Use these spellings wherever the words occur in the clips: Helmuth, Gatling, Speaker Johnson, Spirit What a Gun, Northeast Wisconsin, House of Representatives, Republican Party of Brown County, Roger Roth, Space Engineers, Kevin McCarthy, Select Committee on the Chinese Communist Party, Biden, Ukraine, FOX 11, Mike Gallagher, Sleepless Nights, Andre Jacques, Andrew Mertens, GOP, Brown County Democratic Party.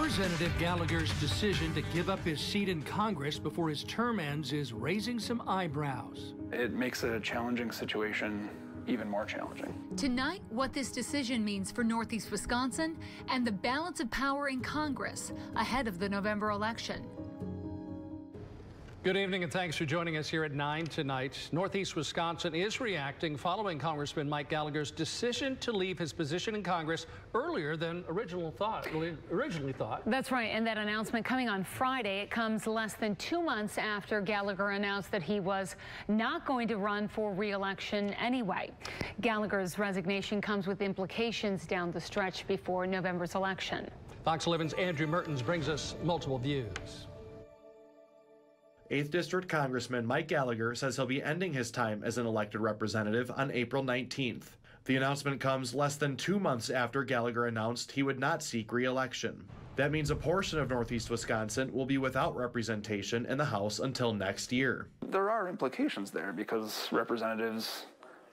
Representative Gallagher's decision to give up his seat in Congress before his term ends is raising some eyebrows. It makes a challenging situation even more challenging. Tonight, what this decision means for Northeast Wisconsin and the balance of power in Congress ahead of the November election. Good evening, and thanks for joining us here at 9 tonight. Northeast Wisconsin is reacting following Congressman Mike Gallagher's decision to leave his position in Congress earlier than originally thought. That's right, and that announcement coming on Friday. It comes less than 2 months after Gallagher announced that he was not going to run for re-election anyway. Gallagher's resignation comes with implications down the stretch before November's election. Fox 11's Andrew Mertens brings us multiple views. 8th District Congressman Mike Gallagher says he'll be ending his time as an elected representative on April 19th. The announcement comes less than 2 months after Gallagher announced he would not seek re-election. That means a portion of Northeast Wisconsin will be without representation in the House until next year. There are implications there because representatives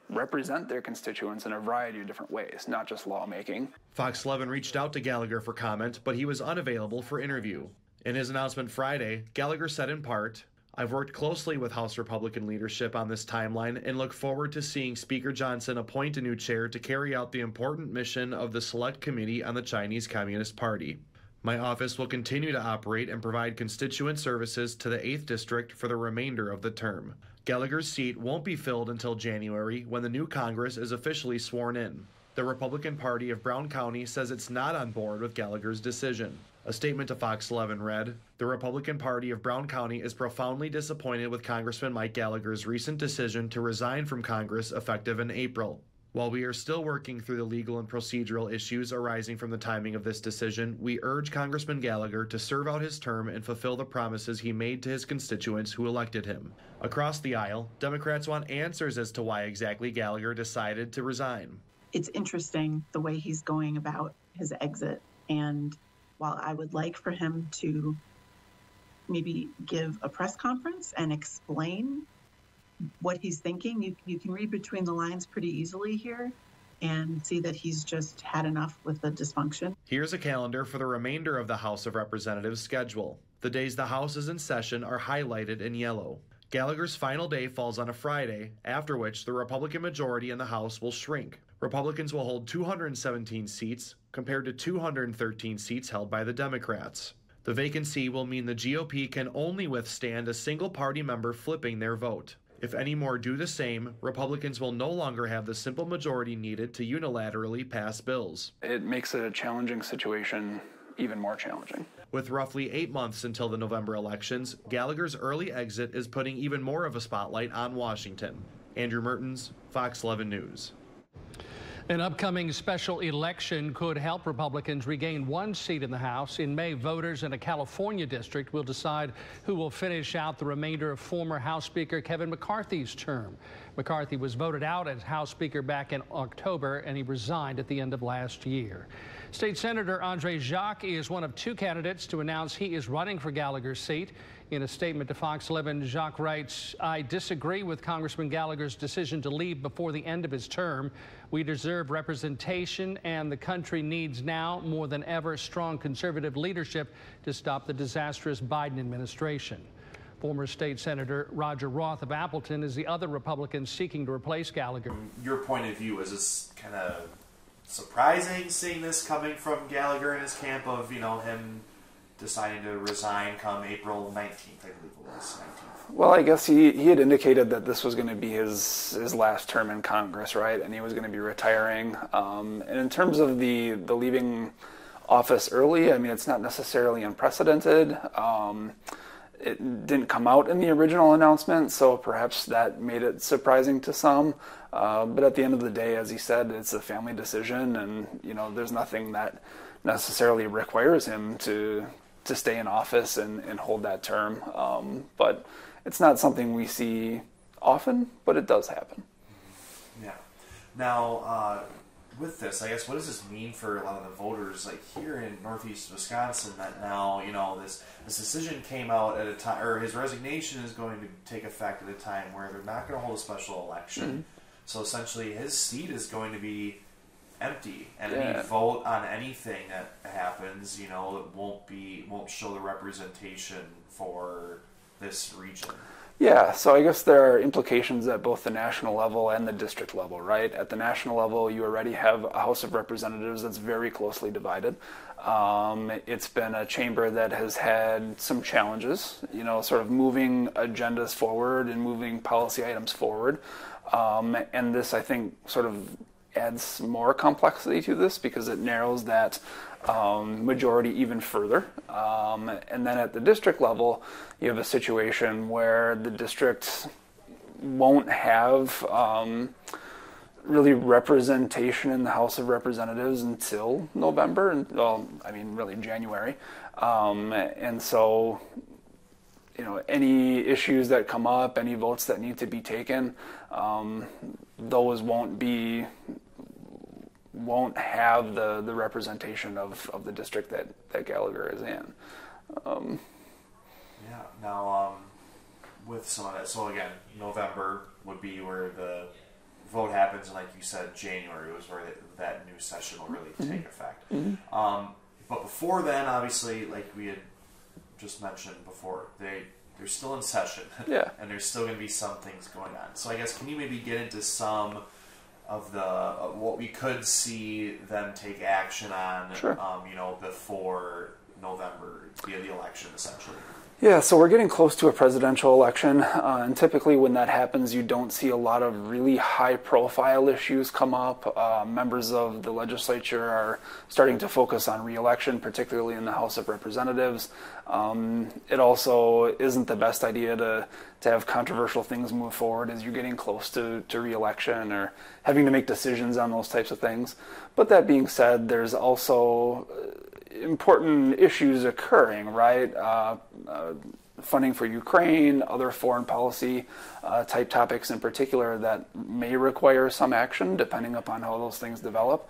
represent their constituents in a variety of different ways, not just lawmaking. Fox 11 reached out to Gallagher for comment, but he was unavailable for interview. In his announcement Friday, Gallagher said in part, "I've worked closely with House Republican leadership on this timeline and look forward to seeing Speaker Johnson appoint a new chair to carry out the important mission of the Select Committee on the Chinese Communist Party. My office will continue to operate and provide constituent services to the 8th District for the remainder of the term." Gallagher's seat won't be filled until January, when the new Congress is officially sworn in. The Republican Party of Brown County says it's not on board with Gallagher's decision. A statement to Fox 11 read, "The Republican Party of Brown County is profoundly disappointed with Congressman Mike Gallagher's recent decision to resign from Congress effective in April. While we are still working through the legal and procedural issues arising from the timing of this decision, we urge Congressman Gallagher to serve out his term and fulfill the promises he made to his constituents who elected him." Across the aisle, Democrats want answers as to why exactly Gallagher decided to resign. It's interesting the way he's going about his exit, and while I would like for him to maybe give a press conference and explain what he's thinking, you can read between the lines pretty easily here and see that he's just had enough with the dysfunction. Here's a calendar for the remainder of the House of Representatives schedule. The days the House is in session are highlighted in yellow. Gallagher's final day falls on a Friday, after which the Republican majority in the House will shrink. Republicans will hold 217 seats, compared to 213 seats held by the Democrats. The vacancy will mean the GOP can only withstand a single party member flipping their vote. If any more do the same, Republicans will no longer have the simple majority needed to unilaterally pass bills. It makes a challenging situation even more challenging. With roughly 8 months until the November elections, Gallagher's early exit is putting even more of a spotlight on Washington. Andrew Mertens, Fox 11 News. An upcoming special election could help Republicans regain one seat in the House. In May, voters in a California district will decide who will finish out the remainder of former House Speaker Kevin McCarthy's term. McCarthy was voted out as House Speaker back in October, and he resigned at the end of last year. State Senator Andre Jacques is one of two candidates to announce he is running for Gallagher's seat. In a statement to Fox 11, Jacques writes, "I disagree with Congressman Gallagher's decision to leave before the end of his term. We deserve representation, and the country needs now more than ever strong conservative leadership to stop the disastrous Biden administration." Former State Senator Roger Roth of Appleton is the other Republican seeking to replace Gallagher. From your point of view, is this kind of surprising, seeing this coming from Gallagher and his camp of, you know, him deciding to resign come April 19th, I believe it was, 19th. Well, I guess he had indicated that this was going to be his last term in Congress, right? And he was going to be retiring. And in terms of the leaving office early, I mean, it's not necessarily unprecedented. It didn't come out in the original announcement, so perhaps that made it surprising to some. But at the end of the day, as he said, it's a family decision, and, you know, there's nothing that necessarily requires him to stay in office and hold that term. But it's not something we see often, but it does happen. Yeah. Now, with this, I guess, what does this mean for a lot of the voters, like here in Northeast Wisconsin, that now, you know, this decision came out at a time, or his resignation is going to take effect at a time where they're not going to hold a special election. Mm-hmm. So essentially, his seat is going to be empty, and any vote on anything that happens, you know, it won't show the representation for this region. Yeah, so I guess there are implications at both the national level and the district level, right? At the national level, you already have a House of Representatives that's very closely divided. It's been a chamber that has had some challenges, you know, sort of moving agendas forward and moving policy items forward. And this, I think, sort of adds more complexity to this because it narrows that majority even further. And then at the district level, you have a situation where the district won't have really representation in the House of Representatives until November, and well, I mean really January. And so, you know, any issues that come up, any votes that need to be taken, those won't have the representation of the district that Gallagher is in. Yeah. Now, with some of that, so again, November would be where the vote happens, and like you said, January was where that new session will really take effect. But before then, obviously, like we had just mentioned before, they're still in session, and there's still going to be some things going on. So I guess, can you maybe get into some of the what we could see them take action on, you know, before November, via the election, essentially? Yeah, so we're getting close to a presidential election, and typically when that happens, you don't see a lot of really high-profile issues come up. Members of the legislature are starting to focus on re-election, particularly in the House of Representatives. It also isn't the best idea to have controversial things move forward as you're getting close to re-election or having to make decisions on those types of things. But that being said, there's also important issues occurring, right? Funding for Ukraine, other foreign policy type topics in particular that may require some action depending upon how those things develop.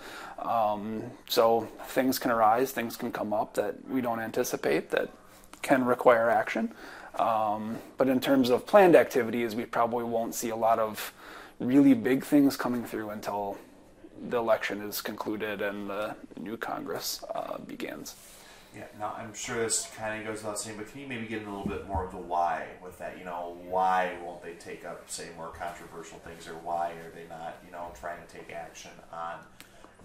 So things can arise, things can come up that we don't anticipate that can require action. But in terms of planned activities, we probably won't see a lot of really big things coming through until the election is concluded and the new Congress begins. Yeah, now I'm sure this kind of goes without saying, but can you maybe get in a little bit more of the why with that? You know, why won't they take up, say, more controversial things, or why are they not, you know, trying to take action on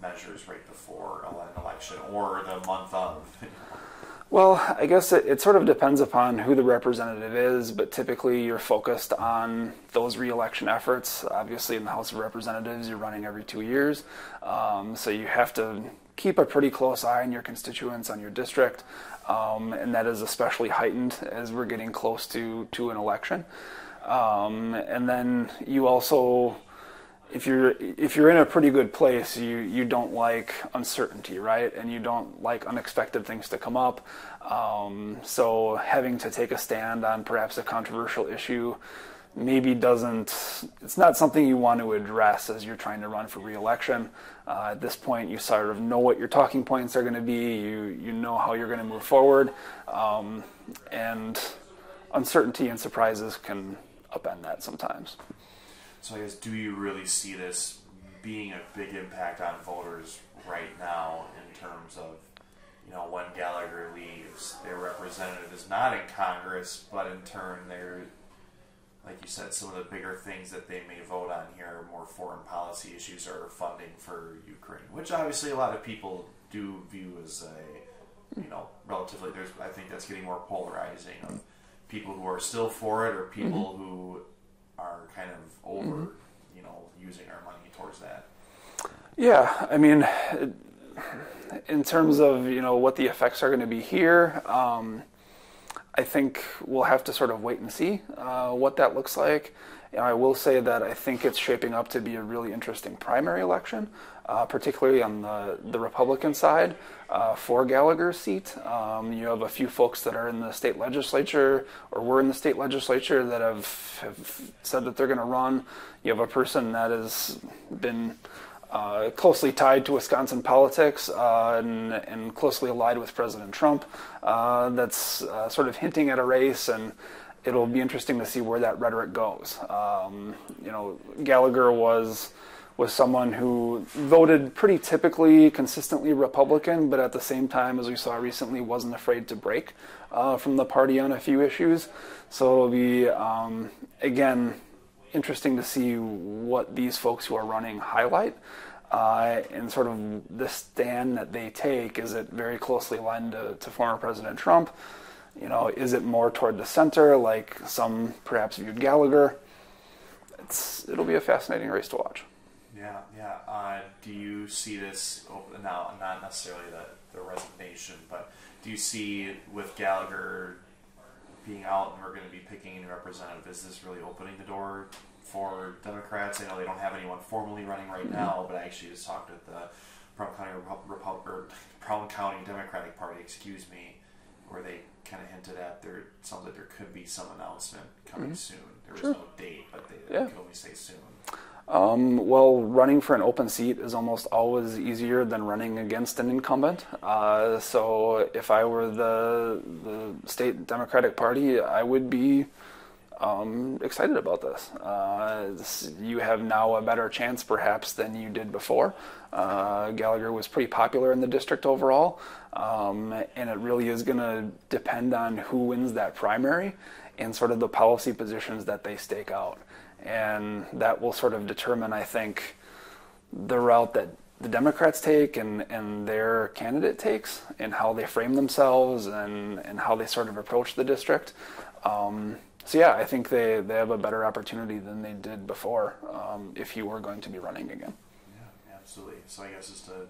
measures right before an election or the month of? Well, I guess it sort of depends upon who the representative is, but typically you're focused on those re-election efforts. Obviously, in the House of Representatives, you're running every 2 years, so you have to keep a pretty close eye on your constituents, on your district, and that is especially heightened as we're getting close to an election. And then you also, if you're in a pretty good place, you don't like uncertainty, right? And you don't like unexpected things to come up. So having to take a stand on perhaps a controversial issue maybe it's not something you want to address as you're trying to run for re-election. At this point, you sort of know what your talking points are going to be. You know how you're going to move forward. And uncertainty and surprises can upend that sometimes. So I guess, do you really see this being a big impact on voters right now in terms of, you know, when Gallagher leaves, their representative is not in Congress, but in turn they're, like you said, some of the bigger things that they may vote on here are more foreign policy issues or funding for Ukraine, which obviously a lot of people do view as a, you know, relatively, I think that's getting more polarizing of people who are still for it or people who are kind of over, you know, using our money towards that. Yeah, I mean, in terms of, you know, what the effects are going to be here, I think we'll have to sort of wait and see what that looks like. And I will say that I think it's shaping up to be a really interesting primary election, particularly on the Republican side for Gallagher's seat. You have a few folks that are in the state legislature or were in the state legislature that have said that they're going to run. You have a person that has been closely tied to Wisconsin politics and closely allied with President Trump that's sort of hinting at a race, and it'll be interesting to see where that rhetoric goes. You know, Gallagher was was someone who voted pretty typically, consistently Republican, but at the same time, as we saw recently, wasn't afraid to break from the party on a few issues. So it'll be, again, interesting to see what these folks who are running highlight and sort of the stand that they take. Is it very closely aligned to former President Trump? You know, is it more toward the center, like some perhaps viewed Gallagher? It'll be a fascinating race to watch. Yeah, yeah. Do you see this, now, not necessarily the resignation, but do you see with Gallagher being out and we're going to be picking a new representative, is this really opening the door for Democrats? I know they don't have anyone formally running right now, but I actually just talked with the Brown County Democratic Party, excuse me, where they kind of hinted at there sounds like there could be some announcement coming soon. There was no date, but they could only say soon. Well, running for an open seat is almost always easier than running against an incumbent. So if I were the state Democratic Party, I would be excited about this. You have now a better chance perhaps than you did before. Gallagher was pretty popular in the district overall, and it really is going to depend on who wins that primary and sort of the policy positions that they stake out. And that will sort of determine, I think, the route that the Democrats take and their candidate takes and how they frame themselves and how they sort of approach the district. So yeah, I think they have a better opportunity than they did before if you were going to be running again. Yeah, absolutely. So I guess just to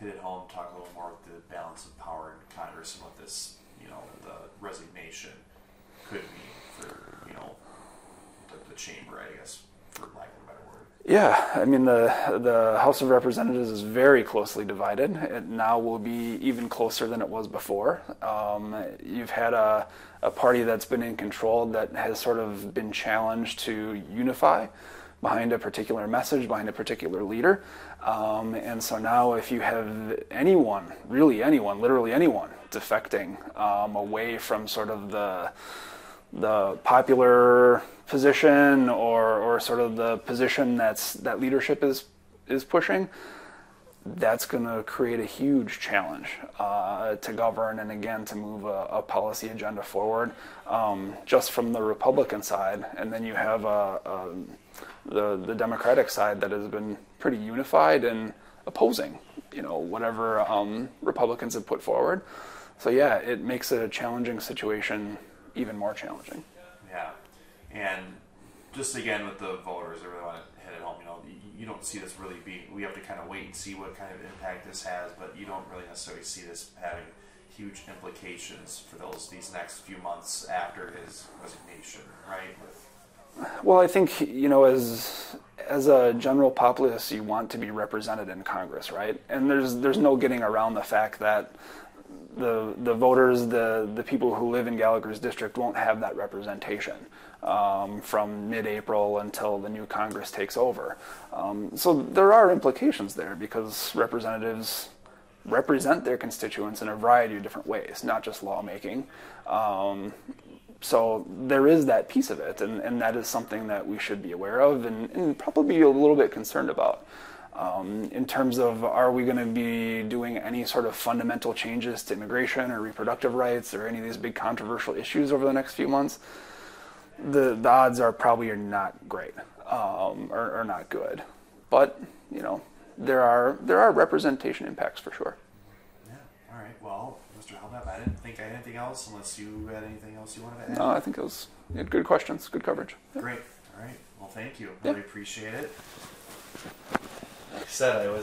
hit it home, talk a little more about the balance of power in Congress and what this, you know, the resignation could mean for, you know, the chamber, I guess, for lack of a better word. Yeah, I mean, the House of Representatives is very closely divided. It now will be even closer than it was before. You've had a party that's been in control that has sort of been challenged to unify behind a particular message, behind a particular leader. And so now if you have anyone, really anyone, literally anyone, defecting away from sort of the popular position or sort of the position that leadership is pushing, that's going to create a huge challenge to govern and again to move a policy agenda forward just from the Republican side. And then you have the Democratic side that has been pretty unified in opposing, you know, whatever Republicans have put forward. So yeah, it makes it a challenging situation even more challenging. Yeah, and just again with the voters, I really want to hit it home. You know, you don't see this really being. We have to kind of wait and see what kind of impact this has, but you don't really necessarily see this having huge implications for these next few months after his resignation, right? Well, I think, you know, as a general populace, you want to be represented in Congress, right? And there's no getting around the fact that the voters, the people who live in Gallagher's district won't have that representation from mid-April until the new Congress takes over. So there are implications there because representatives represent their constituents in a variety of different ways, not just lawmaking. So there is that piece of it, and that is something that we should be aware of and probably be a little bit concerned about. In terms of, are we going to be doing any sort of fundamental changes to immigration or reproductive rights or any of these big controversial issues over the next few months? The odds are probably not great, or not good. But, you know, there are representation impacts for sure. Yeah. All right. Well, Mr. Helmuth, I didn't think I had anything else unless you had anything else you wanted to add. No, I think you had good questions, good coverage. Yeah. Great. All right. Well, thank you. Really appreciate it. Said I was